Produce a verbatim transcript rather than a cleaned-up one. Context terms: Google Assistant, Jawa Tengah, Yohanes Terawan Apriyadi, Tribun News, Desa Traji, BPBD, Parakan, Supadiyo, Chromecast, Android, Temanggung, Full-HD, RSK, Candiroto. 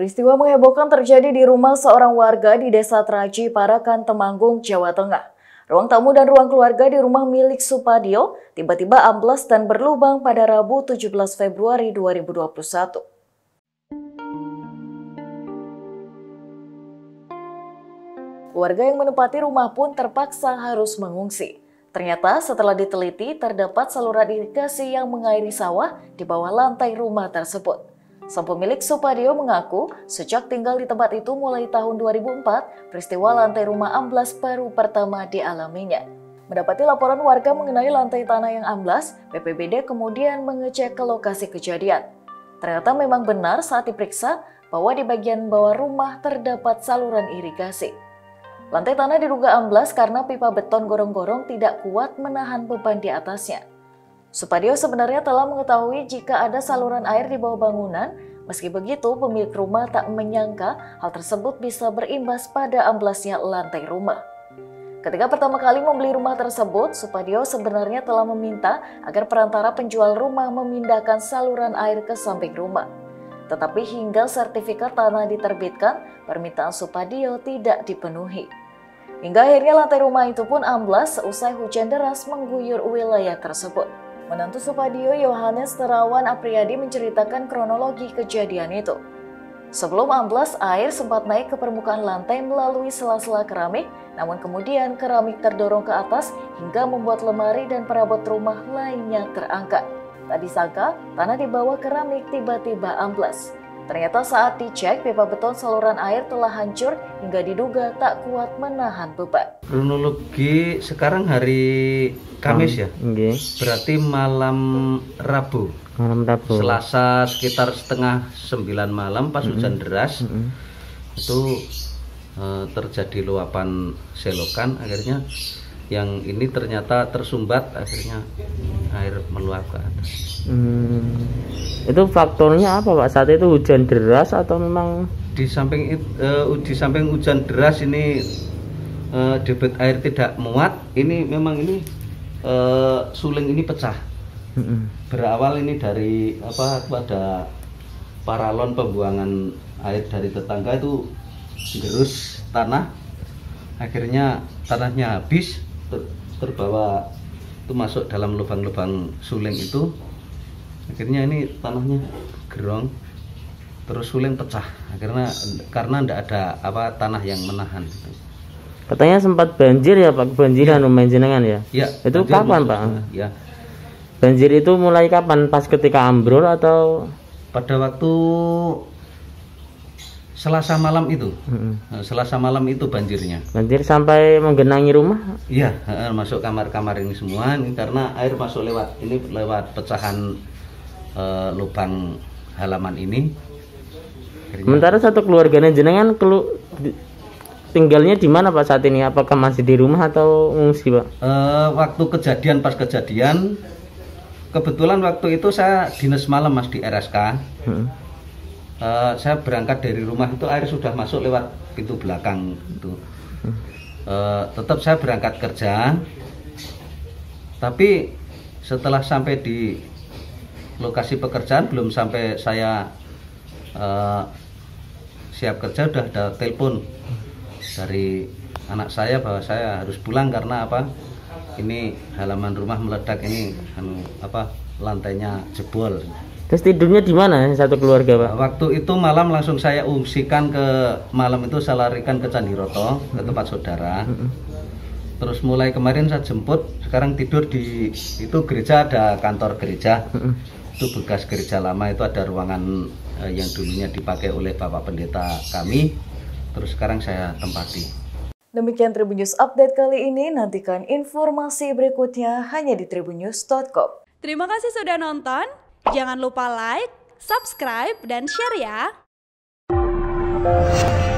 Peristiwa menghebohkan terjadi di rumah seorang warga di Desa Traji, Parakan, Temanggung, Jawa Tengah. Ruang tamu dan ruang keluarga di rumah milik Supadiyo tiba-tiba amblas dan berlubang pada Rabu tujuh belas Februari dua ribu dua puluh satu. Keluarga yang menempati rumah pun terpaksa harus mengungsi. Ternyata setelah diteliti, terdapat saluran irigasi yang mengairi sawah di bawah lantai rumah tersebut. Sang pemilik Supadiyo mengaku sejak tinggal di tempat itu mulai tahun dua ribu empat, peristiwa lantai rumah amblas baru pertama dialaminya. Mendapati laporan warga mengenai lantai tanah yang amblas, B P B D kemudian mengecek ke lokasi kejadian. Ternyata memang benar saat diperiksa bahwa di bagian bawah rumah terdapat saluran irigasi. Lantai tanah diduga amblas karena pipa beton gorong-gorong tidak kuat menahan beban di atasnya. Supadiyo sebenarnya telah mengetahui jika ada saluran air di bawah bangunan, meski begitu pemilik rumah tak menyangka hal tersebut bisa berimbas pada amblasnya lantai rumah. Ketika pertama kali membeli rumah tersebut, Supadiyo sebenarnya telah meminta agar perantara penjual rumah memindahkan saluran air ke samping rumah. Tetapi hingga sertifikat tanah diterbitkan, permintaan Supadiyo tidak dipenuhi. Hingga akhirnya lantai rumah itu pun amblas seusai hujan deras mengguyur wilayah tersebut. Menantu Supadiyo, Yohanes Terawan Apriyadi, menceritakan kronologi kejadian itu. Sebelum amblas, air sempat naik ke permukaan lantai melalui sela-sela keramik, namun kemudian keramik terdorong ke atas hingga membuat lemari dan perabot rumah lainnya terangkat. Tak disangka, tanah di bawah keramik tiba-tiba amblas. Ternyata saat dicek, pipa beton saluran air telah hancur hingga diduga tak kuat menahan beban. Kronologi sekarang hari Kamis ya? Okay. Berarti malam Rabu. Malam Rabu. Selasa sekitar setengah sembilan malam pas mm-hmm. hujan deras. Mm-hmm. Itu uh, terjadi luapan selokan, akhirnya yang ini ternyata tersumbat, akhirnya air meluap ke atas. Hmm. Itu faktornya apa Pak? Saat itu hujan deras atau memang di samping uh, di samping hujan deras ini uh, debit air tidak muat, ini memang ini uh, suling ini pecah. Hmm. Berawal ini dari apa? Pada paralon pembuangan air dari tetangga itu gerus tanah, akhirnya tanahnya habis. Terbawa itu masuk dalam lubang-lubang suling itu, akhirnya ini tanahnya gerong terus suling pecah akhirnya karena tidak ada apa tanah yang menahan. Katanya sempat banjir ya Pak, kebanjiran rumah jenengan ya? Ya. Itu kapan Pak? Ya. Banjir itu mulai kapan? Pas ketika ambrol atau pada waktu Selasa malam itu, hmm. Selasa malam itu banjirnya. Banjir sampai menggenangi rumah? Iya, masuk kamar-kamar ini semua, ini karena air masuk lewat ini lewat pecahan uh, lubang halaman ini. Akhirnya... Sementara satu keluarganya jenengan kelu... tinggalnya di mana Pak saat ini? Apakah masih di rumah atau ngungsi Pak? Uh, waktu kejadian pas kejadian, kebetulan waktu itu saya dinas malam Mas di R S K. Hmm. Uh, saya berangkat dari rumah itu air sudah masuk lewat pintu belakang itu. Uh, tetap saya berangkat kerja, tapi setelah sampai di lokasi pekerjaan belum sampai saya uh, siap kerja udah ada telepon dari anak saya bahwa saya harus pulang karena apa ini halaman rumah meledak ini anu, apa lantainya jebol. Terus tidurnya di mana satu keluarga Pak? Waktu itu malam langsung saya ungsikan ke malam itu saya larikan ke Candiroto, ke tempat saudara. Terus mulai kemarin saya jemput, sekarang tidur di itu gereja, ada kantor gereja. Itu bekas gereja lama, itu ada ruangan eh, yang dulunya dipakai oleh Bapak Pendeta kami. Terus sekarang saya tempati. Demikian Tribun News update kali ini, nantikan informasi berikutnya hanya di tribun news dot com. Terima kasih sudah nonton. Jangan lupa like, subscribe, dan share ya!